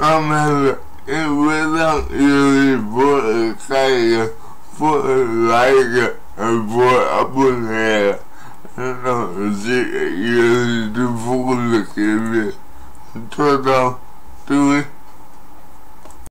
without you for excitement, for like, and for up in there. I don't see you do for the TV. Turn down, do it.